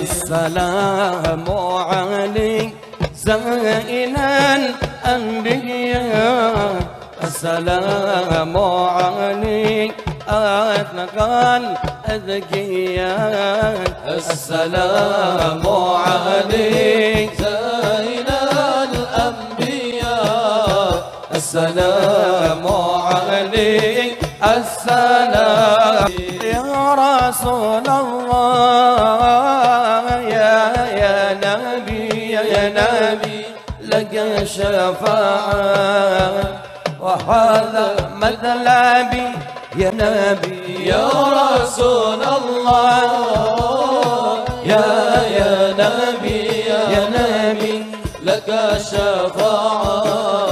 السلام عليك زائن الأنبياء السلام عليك أتقى الأذكياء السلام عليك زائن الأنبياء السلام عليك السلام يا رسول الله يا نبي يا نبي لك شفاعة وهذا مذلبي يا نبي يا رسول الله يا نبي لك شفاعة